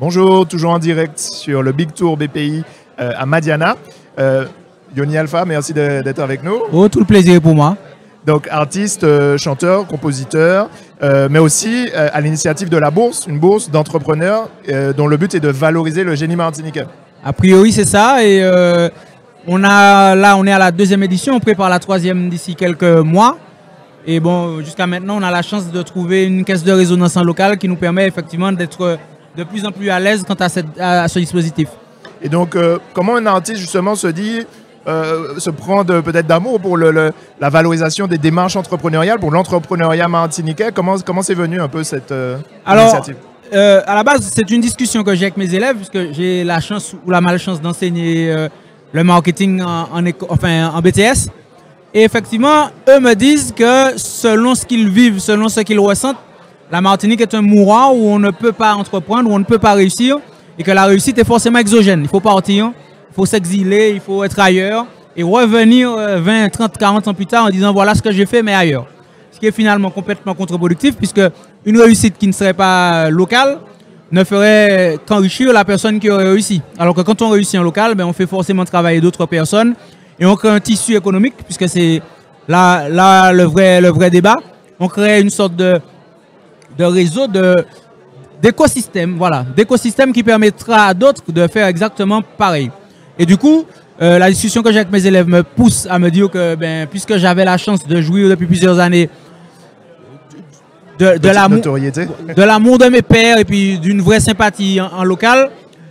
Bonjour, toujours en direct sur le Big Tour BPI à Madiana. Yoni Alpha, merci d'être avec nous. Oh, tout le plaisir est pour moi. Donc artiste, chanteur, compositeur, mais aussi à l'initiative de la bourse, une bourse d'entrepreneurs dont le but est de valoriser le génie martiniquais. A priori c'est ça, et on est à la 2e édition, on prépare la 3e d'ici quelques mois. Et bon, jusqu'à maintenant on a la chance de trouver une caisse de résonance en local qui nous permet effectivement d'être de plus en plus à l'aise quant à ce dispositif. Et donc, comment un artiste justement se prend peut-être d'amour pour la valorisation des démarches entrepreneuriales, pour l'entrepreneuriat martiniquais? Comment c'est venu un peu cette initiative? À la base, c'est une discussion que j'ai avec mes élèves, puisque j'ai la chance ou la malchance d'enseigner le marketing en BTS. Et effectivement, eux me disent que selon ce qu'ils vivent, selon ce qu'ils ressentent, la Martinique est un mouroir où on ne peut pas entreprendre, où on ne peut pas réussir, et que la réussite est forcément exogène. Il faut partir, il faut s'exiler, il faut être ailleurs et revenir 20, 30, 40 ans plus tard en disant voilà ce que j'ai fait mais ailleurs. Ce qui est finalement complètement contre-productif, puisque une réussite qui ne serait pas locale ne ferait qu'enrichir la personne qui aurait réussi. Alors que quand on réussit en local, ben, on fait forcément travailler d'autres personnes et on crée un tissu économique, puisque c'est là le vrai débat. On crée une sorte de réseau d'écosystème, voilà, d'écosystème qui permettra à d'autres de faire exactement pareil. Et du coup, la discussion que j'ai avec mes élèves me pousse à me dire que ben, puisque j'avais la chance de jouir depuis plusieurs années de l'amour de mes pères et puis d'une vraie sympathie en local,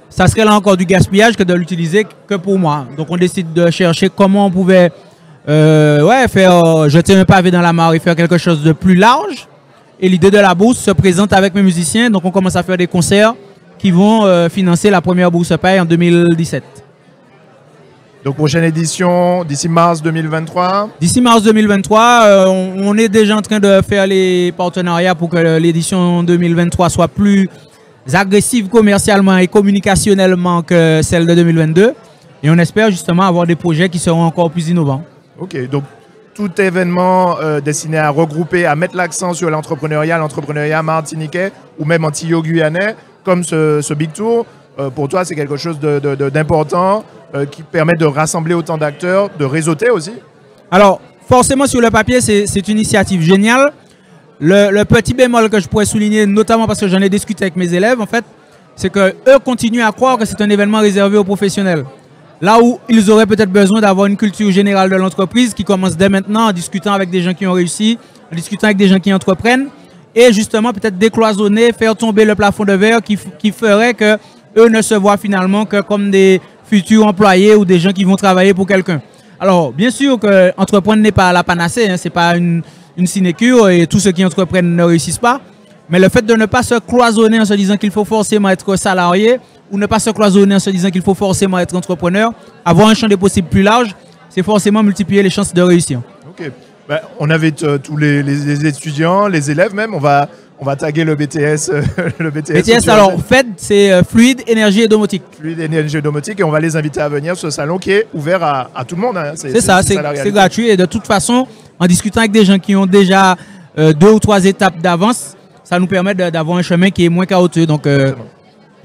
ça serait là encore du gaspillage que de l'utiliser que pour moi. Donc on décide de chercher comment on pouvait jeter un pavé dans la mare et faire quelque chose de plus large. Et l'idée de la bourse se présente avec mes musiciens. Donc on commence à faire des concerts qui vont financer la première bourse paye en 2017. Donc prochaine édition d'ici mars 2023. D'ici mars 2023, on est déjà en train de faire les partenariats pour que l'édition 2023 soit plus agressive commercialement et communicationnellement que celle de 2022. Et on espère justement avoir des projets qui seront encore plus innovants. Ok, donc tout événement destiné à regrouper, à mettre l'accent sur l'entrepreneuriat martiniquais ou même antillais-guyanais, comme ce Big Tour, pour toi, c'est quelque chose d'important qui permet de rassembler autant d'acteurs, de réseauter aussi? Alors, forcément, sur le papier, c'est une initiative géniale. Le petit bémol que je pourrais souligner, notamment parce que j'en ai discuté avec mes élèves, en fait, c'est qu'eux continuent à croire que c'est un événement réservé aux professionnels. Là où ils auraient peut-être besoin d'avoir une culture générale de l'entreprise qui commence dès maintenant en discutant avec des gens qui ont réussi, en discutant avec des gens qui entreprennent, et justement peut-être décloisonner, faire tomber le plafond de verre qui ferait qu'eux ne se voient finalement que comme des futurs employés ou des gens qui vont travailler pour quelqu'un. Alors bien sûr que entreprendre n'est pas la panacée, hein, ce n'est pas une sinécure et tous ceux qui entreprennent ne réussissent pas, mais le fait de ne pas se cloisonner en se disant qu'il faut forcément être salarié, ou ne pas se cloisonner en se disant qu'il faut forcément être entrepreneur, avoir un champ des possibles plus large, c'est forcément multiplier les chances de réussir. Ok. Bah, on invite tous les étudiants, les élèves même. On va taguer le BTS. Le BTS alors FED, c'est Fluide, Énergie et Domotique. Fluide, Énergie et Domotique. Et on va les inviter à venir sur ce salon qui est ouvert à tout le monde. Hein. C'est ça, c'est gratuit. Et de toute façon, en discutant avec des gens qui ont déjà 2 ou 3 étapes d'avance, ça nous permet d'avoir un chemin qui est moins chaotique. Donc,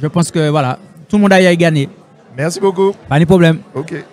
je pense que voilà, tout le monde a gagné. Merci beaucoup. Pas de problème. Ok.